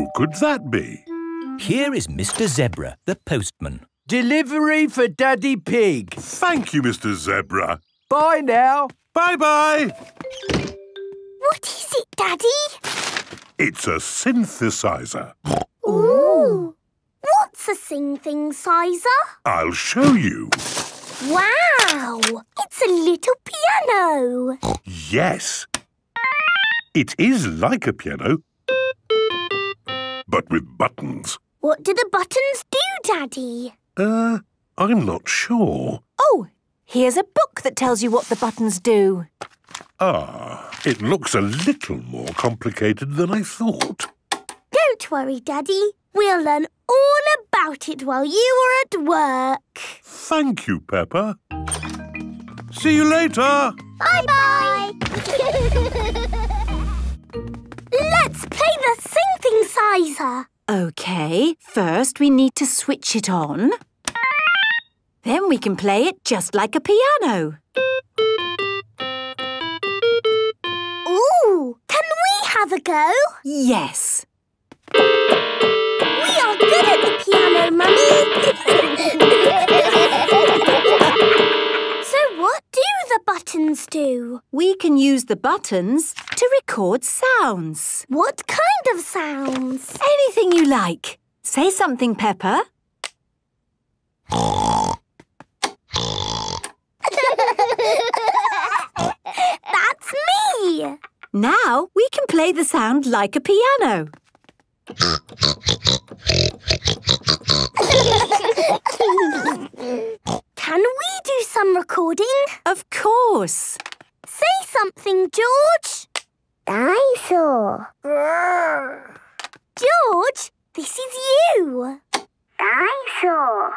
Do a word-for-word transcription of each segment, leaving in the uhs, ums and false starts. Who could that be? Here is Mister Zebra, the postman. Delivery for Daddy Pig. Thank you, Mister Zebra. Bye now. Bye-bye. What is it, Daddy? It's a synthesizer. Ooh. What's a synthesizer? I'll show you. Wow! It's a little piano. Yes. It is like a piano, but with buttons. What do the buttons do, Daddy? Uh, I'm not sure. Oh, here's a book that tells you what the buttons do. Ah, it looks a little more complicated than I thought. Don't worry, Daddy. We'll learn all about it while you are at work. Thank you, Peppa. See you later. Bye-bye. Let's play the synthesizer. OK, first we need to switch it on. Then we can play it just like a piano. Ooh, can we have a go? Yes. We are good at the piano, Mummy. So what do the buttons do? We can use the buttons to record sounds. What kind of sounds? Anything you like. Say something, Peppa. That's me! Now we can play the sound like a piano. Can we do some recording? Of course. Say something, George. Dinosaur. George, this is you. Dinosaur.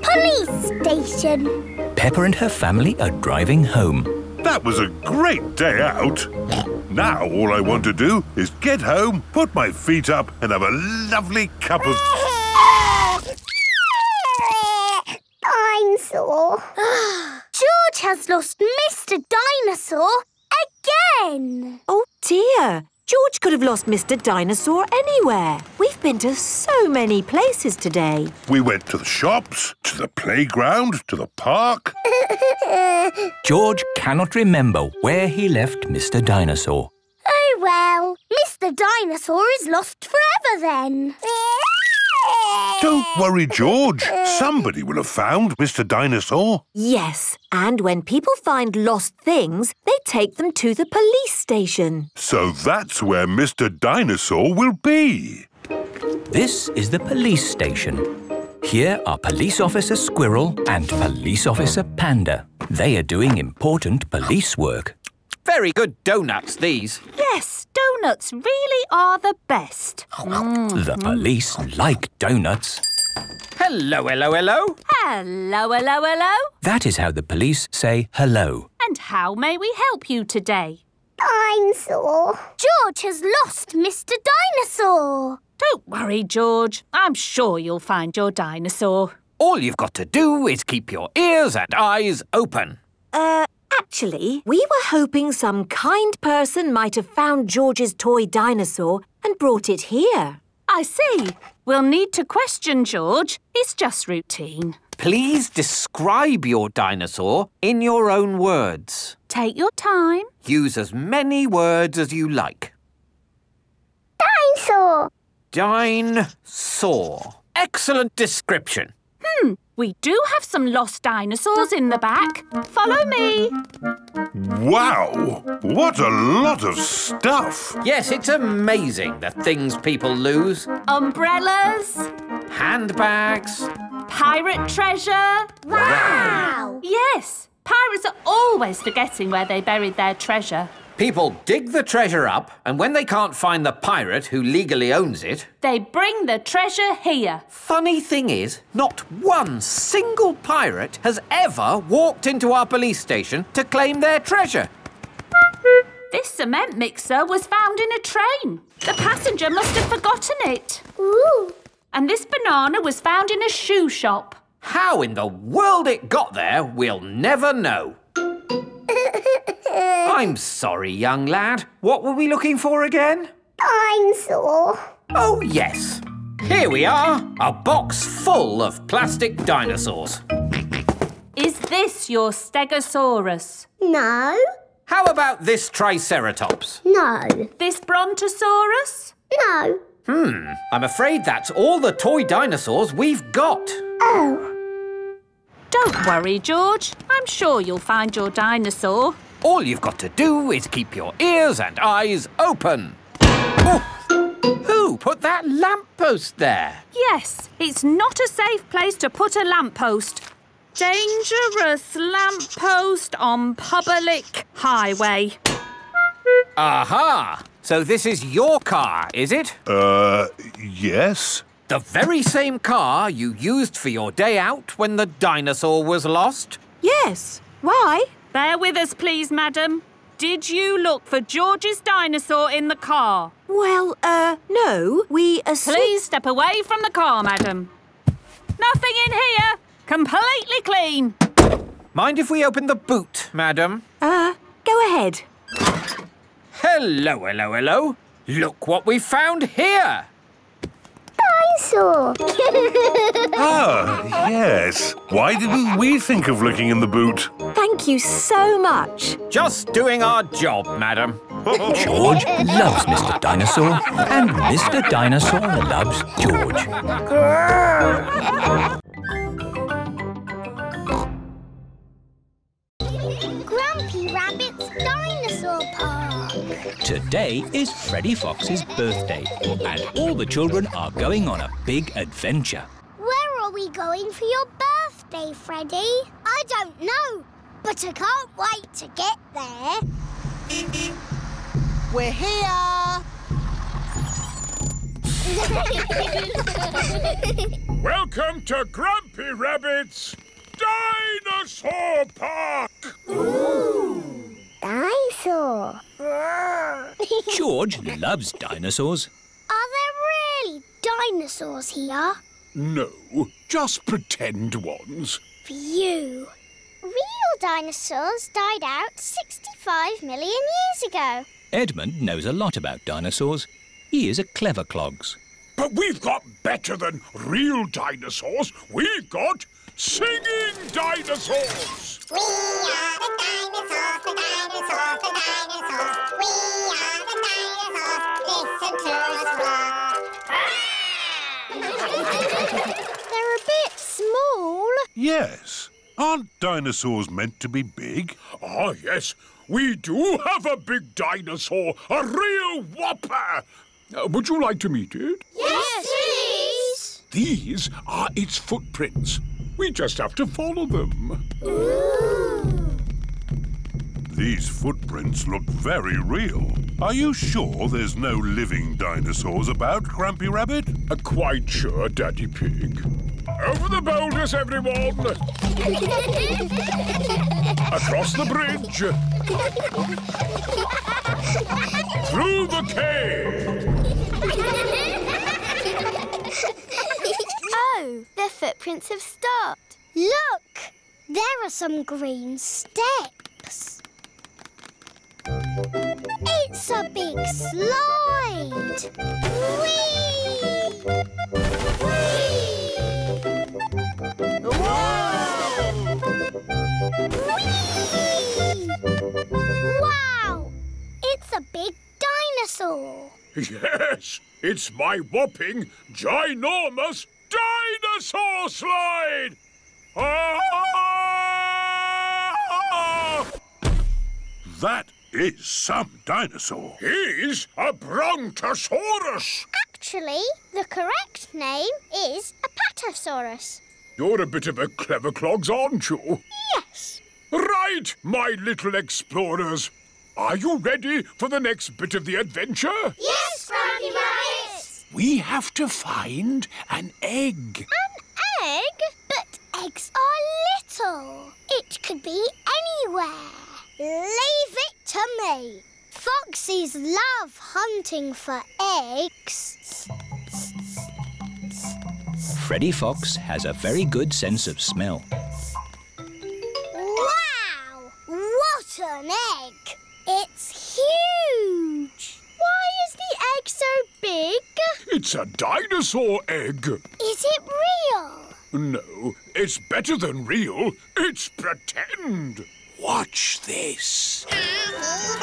Police station. Peppa and her family are driving home. That was a great day out. Now all I want to do is get home, put my feet up and have a lovely cup of... Dinosaur. George has lost Mister Dinosaur again. Oh dear. George could have lost Mister Dinosaur anywhere. We've been to so many places today. We went to the shops, to the playground, to the park. George cannot remember where he left Mister Dinosaur. Oh, well, Mister Dinosaur is lost forever then. Don't worry, George. Somebody will have found Mister Dinosaur. Yes, and when people find lost things, they take them to the police station. So that's where Mister Dinosaur will be. This is the police station. Here are Police Officer Squirrel and Police Officer Panda. They are doing important police work. Very good donuts, these. Yes, donuts really are the best. Mm. The police like donuts. Hello, hello, hello. Hello, hello, hello. That is how the police say hello. And how may we help you today? Dinosaur. George has lost Mister Dinosaur. Don't worry, George. I'm sure you'll find your dinosaur. All you've got to do is keep your ears and eyes open. Uh... Actually, we were hoping some kind person might have found George's toy dinosaur and brought it here. I see. We'll need to question George. It's just routine. Please describe your dinosaur in your own words. Take your time. Use as many words as you like. Dinosaur. Dinosaur. Excellent description. Hmm. We do have some lost dinosaurs in the back. Follow me. Wow! What a lot of stuff! Yes, it's amazing the things people lose. Umbrellas. Handbags. Pirate treasure. Wow! wow. Yes, pirates are always forgetting where they buried their treasure. People dig the treasure up, and when they can't find the pirate who legally owns it... they bring the treasure here. Funny thing is, not one single pirate has ever walked into our police station to claim their treasure. This cement mixer was found in a train. The passenger must have forgotten it. Ooh. and this banana was found in a shoe shop. How in the world it got there, we'll never know. I'm sorry, young lad. What were we looking for again? Dinosaur. Oh, yes. Here we are, a box full of plastic dinosaurs. Is this your Stegosaurus? No. How about this Triceratops? No. This Brontosaurus? No. Hmm, I'm afraid that's all the toy dinosaurs we've got. Oh. Don't worry, George. I'm sure you'll find your dinosaur. All you've got to do is keep your ears and eyes open. Oh. Who put that lamppost there? Yes, it's not a safe place to put a lamppost. Dangerous lamppost on public highway. Aha! So this is your car, is it? Uh, yes. The very same car you used for your day out when the dinosaur was lost? Yes. Why? Bear with us, please, madam. Did you look for George's dinosaur in the car? Well, uh, no. We assume... Please step away from the car, madam. Nothing in here. Completely clean. Mind if we open the boot, madam? Uh, go ahead. Hello, hello, hello. Look what we found here. Dinosaur. Ah, yes. Why didn't we think of looking in the boot? Thank you so much. Just doing our job, madam. George loves Mister Dinosaur, and Mister Dinosaur loves George. Grumpy Rabbit's Dinosaur Park. Today is Freddy Fox's birthday, and all the children are going on a big adventure. Where are we going for your birthday, Freddy? I don't know, but I can't wait to get there. We're here! Welcome to Grumpy Rabbit's Dinosaur Park! Ooh! Dinosaur! George loves dinosaurs. Are there really dinosaurs here? No, just pretend ones. Phew! Real dinosaurs died out sixty-five million years ago. Edmund knows a lot about dinosaurs. He is a clever clogs. But we've got better than real dinosaurs. We've got... singing dinosaurs! We are the dinosaurs, the dinosaurs, the dinosaurs. We are the dinosaurs, listen to us roar. They're a bit small. Yes. Aren't dinosaurs meant to be big? Ah, yes. We do have a big dinosaur, a real whopper. Uh, would you like to meet it? Yes, please. These are its footprints. We just have to follow them. Ooh. These footprints look very real. Are you sure there's no living dinosaurs about, Grumpy Rabbit? Uh, quite sure, Daddy Pig. Over the boulders, everyone! Across the bridge! Through the cave! Oh, their footprints have stopped. Look! There are some green steps. It's a big slide! Whee! Whee! Whee! Wow! It's a big dinosaur. Yes, it's my whopping ginormous dinosaur slide! Ah! That is some dinosaur. He's a Brontosaurus. Actually, the correct name is a Patasaurus. You're a bit of a clever clogs, aren't you? Yes. Right, my little explorers. Are you ready for the next bit of the adventure? Yes, Grumpy Rabbit! We have to find an egg. An egg? But eggs are little. It could be anywhere. Leave it to me. Foxes love hunting for eggs. Freddy Fox has a very good sense of smell. Wow! What an egg! It's huge! Why is the egg so big? It's a dinosaur egg. Is it real? No, it's better than real. It's pretend. Watch this. The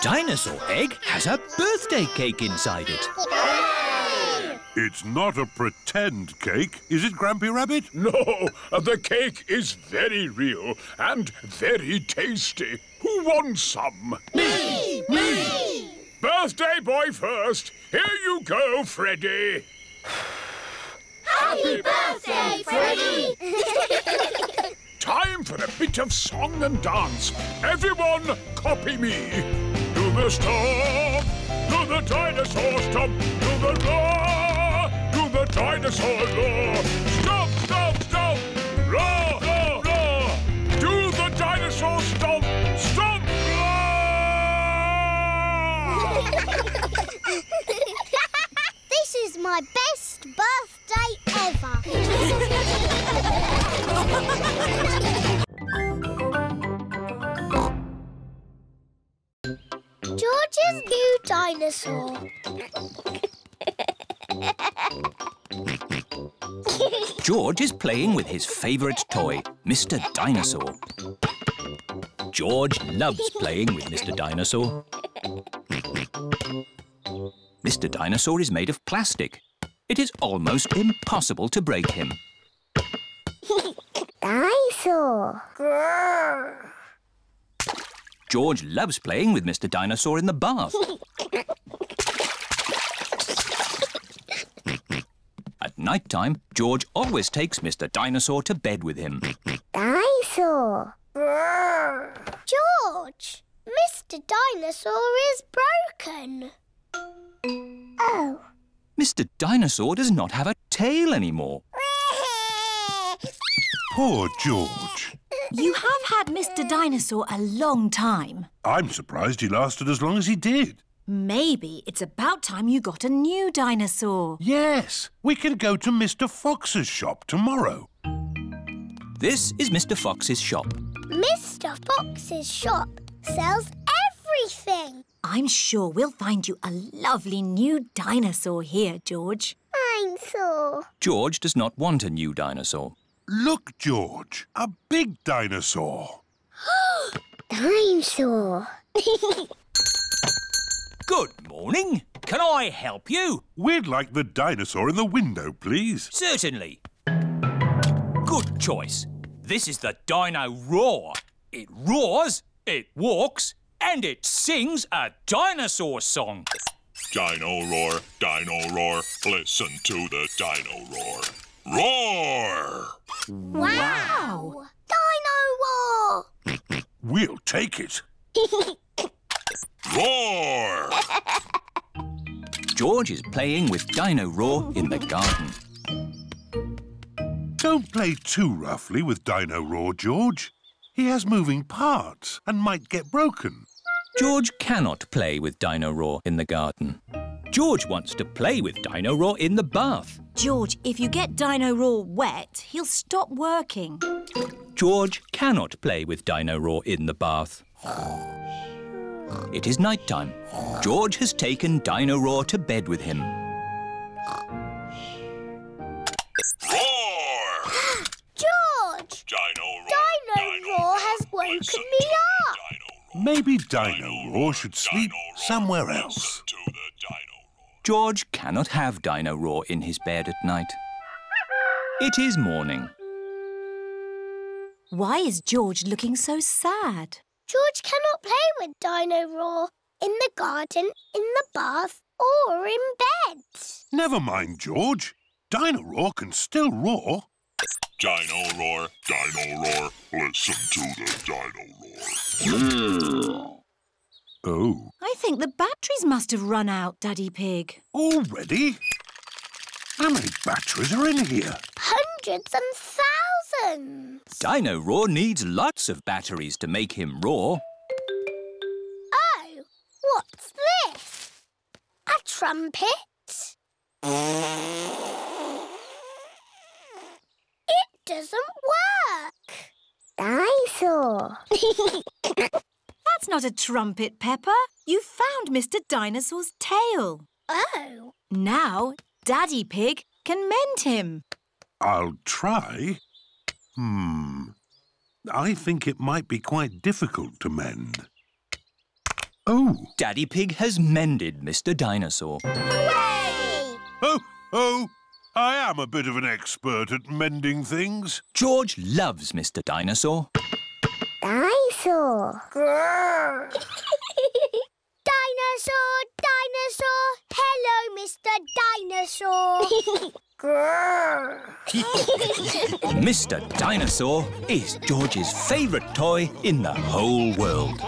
dinosaur egg has a birthday cake inside it. It's not a pretend cake, is it, Grampy Rabbit? No, the cake is very real and very tasty. Who wants some? Me! Me! Birthday boy first. Here you go, Freddy. Happy birthday, Freddy! Time for a bit of song and dance. Everyone, copy me. Do the stomp, do the dinosaur stomp, do the roar, do the dinosaur roar. Stomp, stomp, stomp, roar, roar, roar. Do the dinosaur stomp, stomp, roar. This is my best birthday ever. George's new dinosaur. George is playing with his favourite toy, Mister Dinosaur. George loves playing with Mister Dinosaur. Mister Dinosaur is made of plastic. It is almost impossible to break him. Dinosaur. George loves playing with Mister Dinosaur in the bath. At night time, George always takes Mister Dinosaur to bed with him. Dinosaur. George, Mister Dinosaur is broken. Oh. Mister Dinosaur does not have a tail anymore. Poor George. You have had Mister Dinosaur a long time. I'm surprised he lasted as long as he did. Maybe it's about time you got a new dinosaur. Yes, we can go to Mister Fox's shop tomorrow. This is Mister Fox's shop. Mister Fox's shop sells everything. I'm sure we'll find you a lovely new dinosaur here, George. Dinosaur. George does not want a new dinosaur. Look, George, a big dinosaur. Dinosaur. Good morning. Can I help you? We'd like the dinosaur in the window, please. Certainly. Good choice. This is the Dino Roar. It roars, it walks, and it sings a dinosaur song. Dino Roar, Dino Roar, listen to the Dino Roar. Roar! Wow! Dino Roar! We'll take it. Roar! George is playing with Dino Roar in the garden. Don't play too roughly with Dino Roar, George. He has moving parts and might get broken. George cannot play with Dino Roar in the garden. George wants to play with Dino Roar in the bath. George, if you get Dino Roar wet, he'll stop working. George cannot play with Dino Roar in the bath. It is night time. George has taken Dino Roar to bed with him. Roar! George! Dino Roar, Dino Dino Roar has woken me up. Dino Maybe Dino Roar should sleep Dino somewhere else. George cannot have Dino Roar in his bed at night. It is morning. Why is George looking so sad? George cannot play with Dino Roar in the garden, in the bath or in bed. Never mind, George. Dino Roar can still roar. Dino Roar, Dino Roar, listen to the Dino Roar. Yeah. Oh. I think the batteries must have run out, Daddy Pig. Already? How many batteries are in here? Hundreds and thousands. Dino Roar needs lots of batteries to make him roar. Oh, what's this? A trumpet? doesn't work. Dinosaur. That's not a trumpet, Peppa. You found Mister Dinosaur's tail. Oh. Now Daddy Pig can mend him. I'll try. Hmm. I think it might be quite difficult to mend. Oh! Daddy Pig has mended Mister Dinosaur. Hooray! Oh, oh! I am a bit of an expert at mending things. George loves Mister Dinosaur. Dinosaur! Dinosaur, dinosaur, hello, Mister Dinosaur. Mister Dinosaur is George's favourite toy in the whole world.